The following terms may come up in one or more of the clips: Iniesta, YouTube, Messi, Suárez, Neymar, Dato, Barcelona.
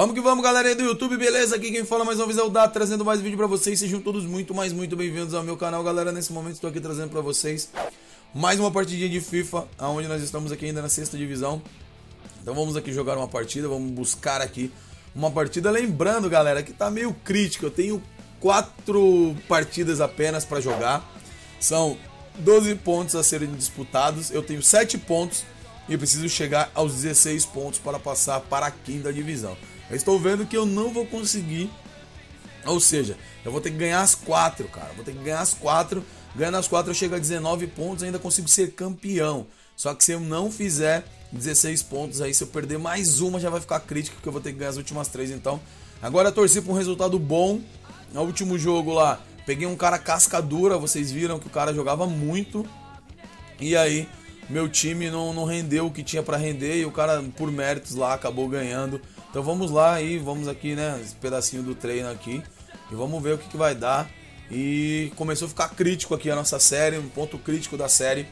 Vamos que vamos, galera aí do YouTube, beleza? Aqui quem fala mais uma vez é o Dato, trazendo mais vídeo pra vocês. Sejam todos muito, mas muito bem-vindos ao meu canal, galera. Nesse momento estou aqui trazendo pra vocês mais uma partidinha de FIFA, onde nós estamos aqui ainda na 6ª divisão. Então vamos aqui jogar uma partida, vamos buscar aqui uma partida. Lembrando, galera, que tá meio crítico. Eu tenho 4 partidas apenas pra jogar. São 12 pontos a serem disputados. Eu tenho 7 pontos e eu preciso chegar aos 16 pontos para passar para a 5ª divisão. Eu estou vendo que eu não vou conseguir, ou seja, eu vou ter que ganhar as 4, cara. Vou ter que ganhar as 4, ganhando as 4 eu chego a 19 pontos e ainda consigo ser campeão. Só que se eu não fizer 16 pontos aí, se eu perder mais uma já vai ficar crítico, porque eu vou ter que ganhar as últimas 3. Então, agora eu torci para um resultado bom. No último jogo lá, peguei um cara casca dura, vocês viram que o cara jogava muito. E aí, meu time não rendeu o que tinha para render e o cara, por méritos lá, acabou ganhando. Então vamos lá e vamos aqui, né, esse pedacinho do treino aqui. E vamos ver o que vai dar. E começou a ficar crítico aqui a nossa série, um ponto crítico da série,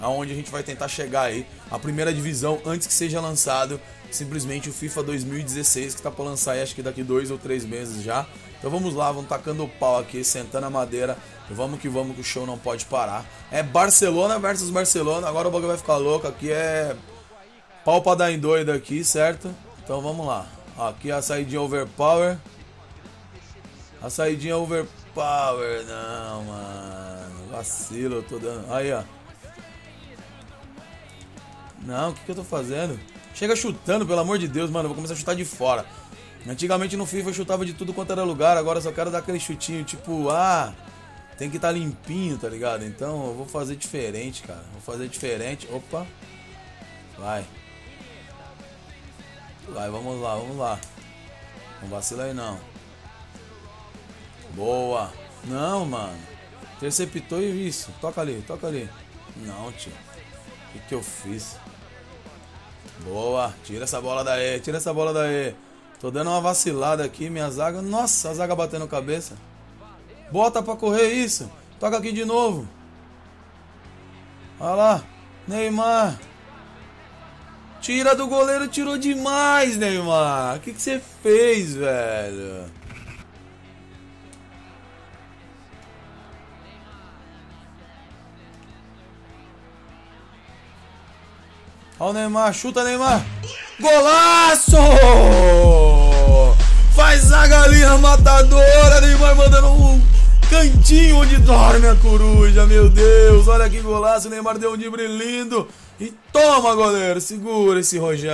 aonde a gente vai tentar chegar aí a 1ª divisão antes que seja lançado simplesmente o FIFA 2016, que tá pra lançar aí acho que daqui 2 ou 3 meses já. Então vamos lá, vamos tacando o pau aqui, sentando a madeira. E vamos que o show não pode parar. É Barcelona versus Barcelona, agora o bagulho vai ficar louco, aqui é pau pra dar em doido aqui, certo? Então vamos lá. Aqui a saidinha overpower. A saidinha overpower. Não, mano. Vacilo, eu tô dando. Aí, ó. Não, o que eu tô fazendo? Chega chutando, pelo amor de Deus, mano. Eu vou começar a chutar de fora. Antigamente no FIFA eu chutava de tudo quanto era lugar. Agora eu só quero dar aquele chutinho, tipo, ah, tem que estar limpinho, tá ligado? Então eu vou fazer diferente, cara. Vou fazer diferente. Opa. Vai. Vai, vamos lá, vamos lá. Não vacila aí não. Boa. Não, mano. Interceptou e isso. Toca ali, toca ali. Não, tio. O que eu fiz? Boa. Tira essa bola daí, tira essa bola daí. Tô dando uma vacilada aqui, minha zaga. Nossa, a zaga batendo cabeça. Bota pra correr isso. Toca aqui de novo. Olha lá. Neymar. Tira do goleiro, tirou demais, Neymar. O que você fez, velho? Olha o Neymar, chuta, Neymar. Golaço! Faz a galinha matadora, Neymar mandando um cantinho onde dorme a coruja, meu Deus. Olha que golaço, o Neymar deu um drible lindo. E toma, goleiro, segura esse rojão.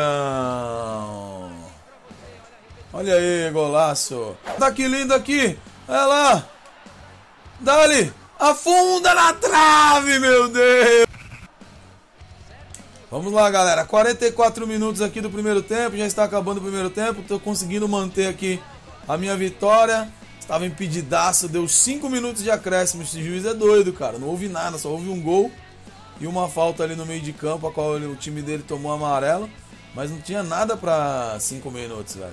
Olha aí, golaço. Tá que lindo aqui. Olha lá. Dali, afunda na trave, meu Deus. Vamos lá, galera. 44 minutos aqui do primeiro tempo. Já está acabando o primeiro tempo. Tô conseguindo manter aqui a minha vitória. Estava impedidaço. Deu 5 minutos de acréscimo. Esse juiz é doido, cara. Não houve nada, só houve um gol. E uma falta ali no meio de campo, a qual o time dele tomou amarelo. Mas não tinha nada pra 5 minutos, velho.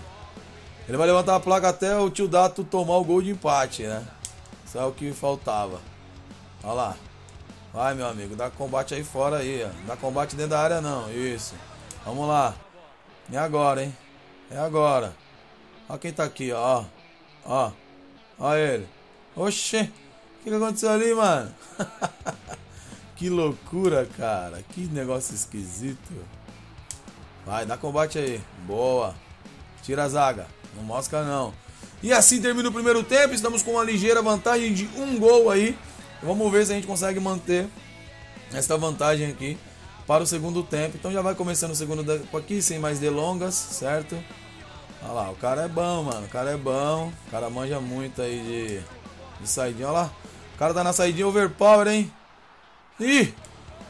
Ele vai levantar a placa até o tio Dato tomar o gol de empate, né? Isso é o que faltava. Olha lá. Vai, meu amigo. Dá combate aí fora aí, ó. Dá combate dentro da área não. Isso. Vamos lá. É agora, hein? É agora. Ó quem tá aqui, ó. Ó. Ó ele. Oxê. O que aconteceu ali, mano? Que loucura, cara. Que negócio esquisito. Vai, dá combate aí. Boa. Tira a zaga. Não mosca, não. E assim termina o primeiro tempo. Estamos com uma ligeira vantagem de um gol aí. Vamos ver se a gente consegue manter essa vantagem aqui para o segundo tempo. Então já vai começando o segundo tempo aqui, sem mais delongas, certo? Olha lá, o cara é bom, mano. O cara é bom. O cara manja muito aí de saidinha. Olha lá. O cara tá na saidinha overpower, hein? Ih,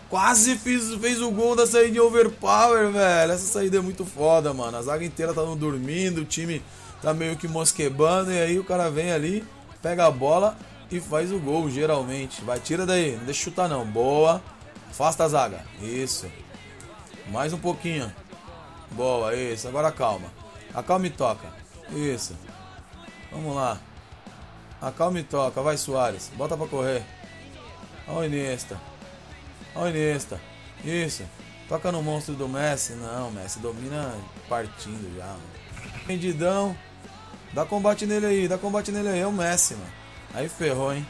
quase fez o gol da saída de overpower, velho. Essa saída é muito foda, mano. A zaga inteira tá não dormindo, o time tá meio que mosquebando. E aí o cara vem ali, pega a bola e faz o gol, geralmente. Vai, tira daí, não deixa chutar não. Boa, afasta a zaga. Isso, mais um pouquinho. Boa, isso, agora calma. Acalma e toca. Isso, vamos lá. Acalma e toca, vai Suárez. Bota pra correr. Olha o Iniesta. Olha o Iniesta. Isso. Toca no monstro do Messi. Não, o Messi domina partindo já. Mano. Vendidão. Dá combate nele aí, dá combate nele aí. É o Messi, mano. Aí ferrou, hein.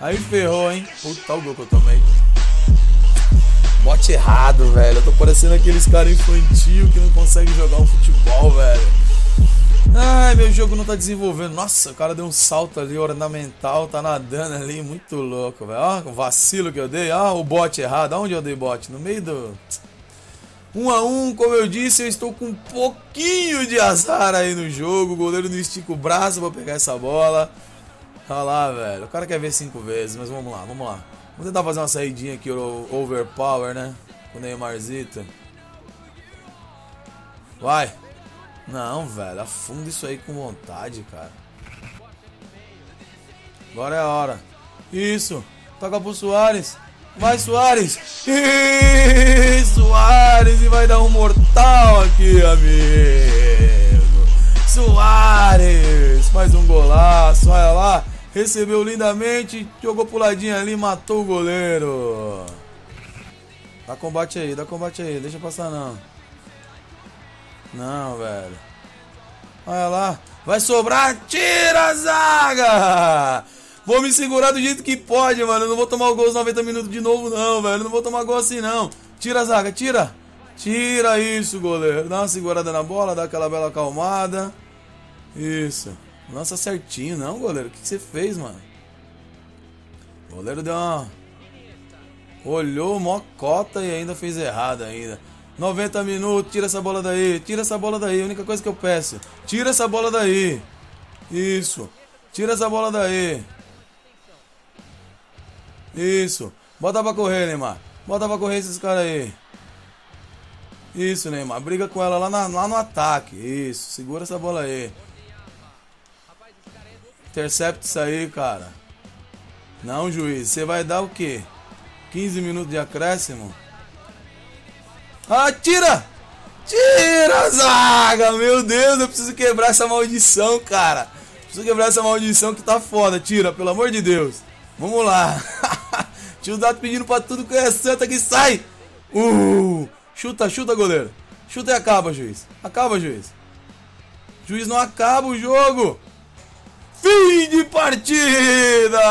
Aí ferrou, hein. Puta, o gol que eu tomei. Bote errado, velho. Eu tô parecendo aqueles caras infantil que não conseguem jogar um futebol, velho. Ai, meu jogo não tá desenvolvendo. Nossa, o cara deu um salto ali, ornamental. Tá nadando ali, muito louco, velho. Ó, o vacilo que eu dei. Ó, o bote errado. Aonde eu dei bote? No meio do... 1 a 1, como eu disse, eu estou com um pouquinho de azar aí no jogo. O goleiro não estica o braço pra pegar essa bola. Olha lá, velho. O cara quer ver 5 vezes, mas vamos lá, vamos lá. Vamos tentar fazer uma saidinha aqui, overpower, né? Com o Neymarzito. Vai. Não, velho. Afunda isso aí com vontade, cara. Agora é a hora. Isso. Toca pro Suárez. Vai, Suárez. Ih, Suárez. E vai dar um mortal aqui, amigo. Suárez. Faz um golaço. Olha lá. Recebeu lindamente. Jogou puladinha ali. Matou o goleiro. Dá combate aí. Dá combate aí. Deixa passar, não. Não, velho. Olha lá. Vai sobrar. Tira a zaga. Vou me segurar do jeito que pode, mano. Eu não vou tomar o gol aos 90 minutos de novo, não, velho. Eu não vou tomar gol assim, não. Tira a zaga, tira. Tira isso, goleiro. Dá uma segurada na bola, dá aquela bela acalmada. Isso. Lança certinho, não, goleiro. O que você fez, mano? O goleiro deu uma... Olhou mó cota e ainda fez errado ainda. 90 minutos, tira essa bola daí, tira essa bola daí, a única coisa que eu peço. Tira essa bola daí. Isso. Tira essa bola daí. Isso. Bota pra correr, Neymar. Bota pra correr esses caras aí. Isso, Neymar. Briga com ela lá no ataque. Isso. Segura essa bola aí. Intercepta isso aí, cara. Não, juiz. Você vai dar o quê? 15 minutos de acréscimo? Ah, tira! Tira a zaga! Meu Deus, eu preciso quebrar essa maldição, cara. Preciso quebrar essa maldição que tá foda. Tira, pelo amor de Deus. Vamos lá. Tio Dato pedindo pra tudo que é santa que sai. Chuta, chuta, goleiro. Chuta e acaba, juiz. Acaba, juiz. Juiz, não acaba o jogo. Fim de partida!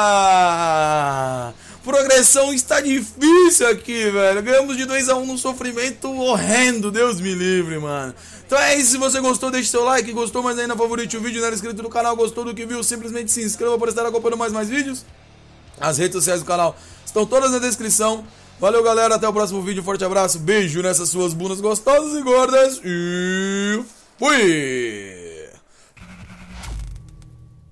Progressão está difícil aqui, velho. Ganhamos de 2 a 1 num sofrimento horrendo. Deus me livre, mano. Então é isso. Se você gostou, deixe seu like. Gostou, mas ainda favorite o vídeo. Não era inscrito no canal, gostou do que viu, simplesmente se inscreva para estar acompanhando mais vídeos. As redes sociais do canal estão todas na descrição. Valeu, galera. Até o próximo vídeo. Forte abraço. Beijo nessas suas bundas gostosas e gordas. E fui!